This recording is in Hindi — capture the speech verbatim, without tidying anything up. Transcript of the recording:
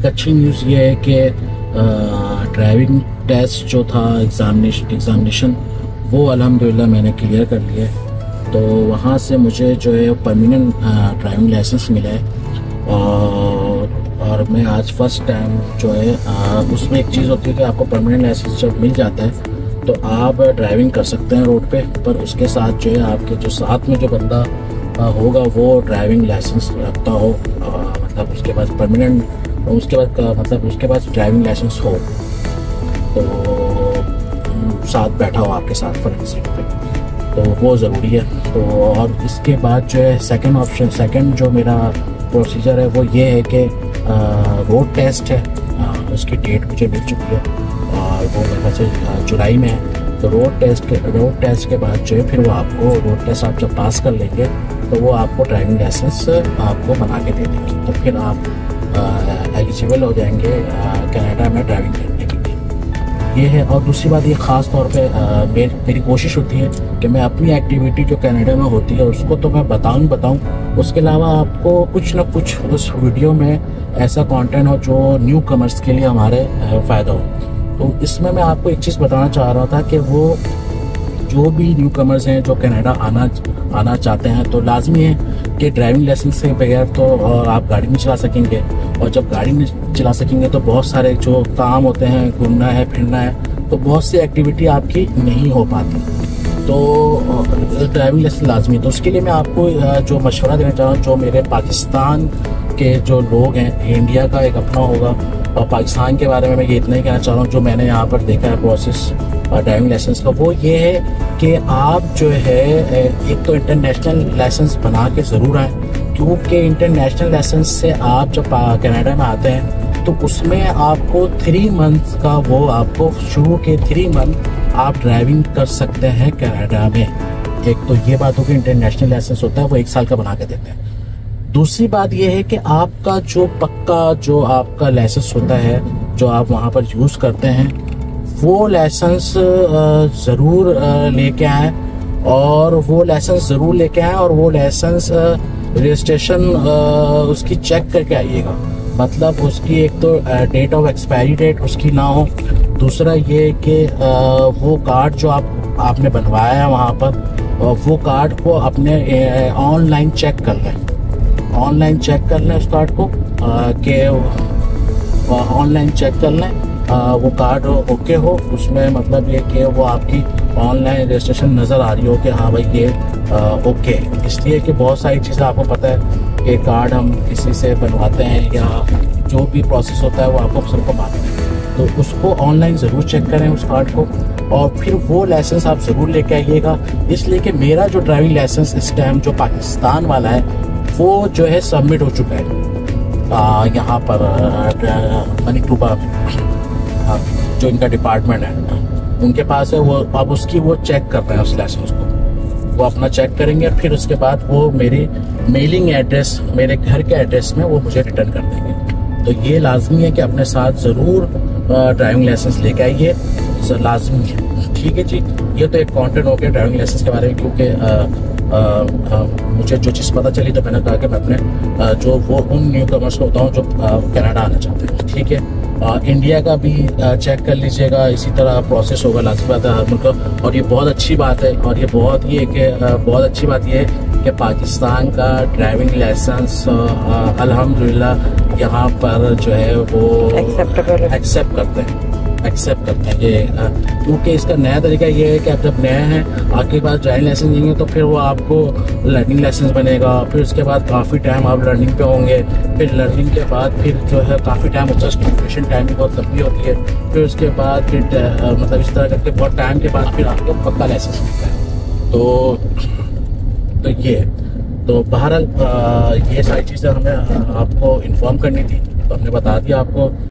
एक अच्छी न्यूज़ ये है कि ड्राइविंग टेस्ट जो था एग्ज़ामिनेशन एग्ज़ामिनेशन वो अल्हम्दुलिल्लाह मैंने क्लियर कर लिया है। तो वहाँ से मुझे जो है परमानेंट ड्राइविंग लाइसेंस मिला है और और मैं आज फर्स्ट टाइम जो है आ, उसमें एक चीज़ होती है कि आपको परमानेंट लाइसेंस जब मिल जाता है तो आप ड्राइविंग कर सकते हैं रोड पे, पर उसके साथ जो है आपके जो साथ में जो बंदा होगा वो ड्राइविंग लाइसेंस रखता हो, मतलब उसके पास परमानेंट उसके पास मतलब उसके पास ड्राइविंग लाइसेंस हो तो साथ बैठा हो आपके साथ फ्रंट सीट पे, तो वो ज़रूरी है। तो और इसके बाद जो है सेकंड ऑप्शन सेकंड जो मेरा प्रोसीजर है वो ये है कि रोड टेस्ट है, आ, उसकी डेट मुझे मिल चुकी है और वो मेरे पास जुलाई में है। तो रोड टेस्ट के रोड टेस्ट के बाद जो है फिर वो आपको रोड टेस्ट आप जब पास कर लेंगे तो वो आपको ड्राइविंग लाइसेंस आपको बना के दे देंगे, तो फिर आप एलिजिबल हो जाएंगे कनाडा में ड्राइविंग करने के लिए। ये है। और दूसरी बात ये ख़ास तौर पे आ, मेर, मेरी कोशिश होती है कि मैं अपनी एक्टिविटी जो कनाडा में होती है उसको तो मैं बताऊँ बताऊँ उसके अलावा आपको कुछ ना कुछ उस वीडियो में ऐसा कॉन्टेंट हो जो न्यू कमर्स के लिए हमारे फ़ायदा हो। तो इसमें मैं आपको एक चीज़ बताना चाह रहा था कि वो जो भी न्यू कमर्स हैं जो कनाडा आना आना चाहते हैं तो लाजमी है कि ड्राइविंग लाइसेंस के बगैर तो आप गाड़ी नहीं चला सकेंगे, और जब गाड़ी नहीं चला सकेंगे तो बहुत सारे जो काम होते हैं, घूमना है फिरना है, तो बहुत सी एक्टिविटी आपकी नहीं हो पाती, तो ड्राइविंग लाइसेंस लाजमी। तो उसके लिए मैं आपको जो मशवरा देना चाह रहा हूँ, जो मेरे पाकिस्तान के जो लोग हैं, इंडिया का एक अपना होगा और पाकिस्तान के बारे में मैं ये इतना ही कहना चाह रहा हूँ जो मैंने यहाँ पर देखा है प्रोसेस और ड्राइविंग लाइसेंस का, वो ये है कि आप जो है एक तो इंटरनेशनल लाइसेंस बना के ज़रूर आएँ, क्योंकि इंटरनेशनल लाइसेंस से आप जब कनाडा में आते हैं तो उसमें आपको थ्री मंथ का वो आपको शुरू के थ्री मंथ आप ड्राइविंग कर सकते हैं कनाडा में। एक तो ये बात हो कि इंटरनेशनल लाइसेंस होता है वो एक साल का बना के देते हैं। दूसरी बात यह है कि आपका जो पक्का जो आपका लाइसेंस होता है जो आप वहाँ पर यूज़ करते हैं वो लाइसेंस ज़रूर लेके आएँ, और वो लाइसेंस ज़रूर लेके आएँ और वो लाइसेंस रजिस्ट्रेशन उसकी चेक करके आइएगा, मतलब उसकी एक तो डेट ऑफ एक्सपायरी डेट उसकी ना हो, दूसरा ये कि वो कार्ड जो आप आपने बनवाया है वहाँ पर वो कार्ड को अपने ऑनलाइन चेक कर लें ऑनलाइन चेक कर लें उस कार्ड को के ऑनलाइन चेक कर लें वो कार्ड ओके हो, उसमें मतलब ये कि वो आपकी ऑनलाइन रजिस्ट्रेशन नज़र आ रही हो कि हाँ भाई ये ओके। इसलिए कि बहुत सारी चीज़ें आपको पता है कि कार्ड हम किसी से बनवाते हैं या जो भी प्रोसेस होता है वो आपको सबको मालूम है, तो उसको ऑनलाइन ज़रूर चेक करें उस कार्ड को, और फिर वो लाइसेंस आप ज़रूर लेके आइएगा। इसलिए कि मेरा जो ड्राइविंग लाइसेंस इस टाइम जो पाकिस्तान वाला है वो जो है सबमिट हो चुका है यहाँ पर मनीटोबा जो इनका डिपार्टमेंट है उनके पास है, वो अब उसकी वो चेक कर रहे हैं उस लाइसेंस को, वो अपना चेक करेंगे फिर उसके बाद वो मेरी मेलिंग एड्रेस मेरे घर के एड्रेस में वो मुझे रिटर्न कर देंगे। तो ये लाजमी है कि अपने साथ ज़रूर ड्राइविंग लाइसेंस लेके आइए, लाजमी है। ठीक है जी, ये तो एक कॉन्टेंट हो गया ड्राइविंग लाइसेंस के बारे में, क्योंकि आ, आ, मुझे जो चीज़ पता चली तो मैंने कहा कि मैं अपने आ, जो वो उन न्यू कमर्स को बताऊँ जो कनाडा आना चाहते हैं। ठीक है, आ, इंडिया का भी आ, चेक कर लीजिएगा, इसी तरह प्रोसेस होगा लाजमी बात है हर मुल्क, और ये बहुत अच्छी बात है। और ये बहुत ये कि बहुत अच्छी बात ये है कि पाकिस्तान का ड्राइविंग लाइसेंस अल्हम्दुलिल्लाह यहाँ पर जो है वो एक्सेप्ट करते हैं एक्सेप्ट करते हैं ये, क्योंकि इसका नया तरीका ये है कि आप जब नए हैं आपके पास ड्राइविंग लाइसेंस देंगे तो फिर वो आपको लर्निंग लाइसेंस बनेगा, फिर उसके बाद काफ़ी टाइम आप लर्निंग पे होंगे, फिर लर्निंग के बाद फिर जो है काफ़ी टाइम जस्टिफिकेशन टाइम की बहुत लंबी होती है, फिर उसके बाद फिर मतलब इस तरह करके बहुत टाइम के बाद फिर आपको पक्का लाइसेंस मिलता है। तो तो ये तो बहरहाल ये सारी चीज़ें हमें आपको इन्फॉर्म करनी थी तो हमने बता दिया आपको।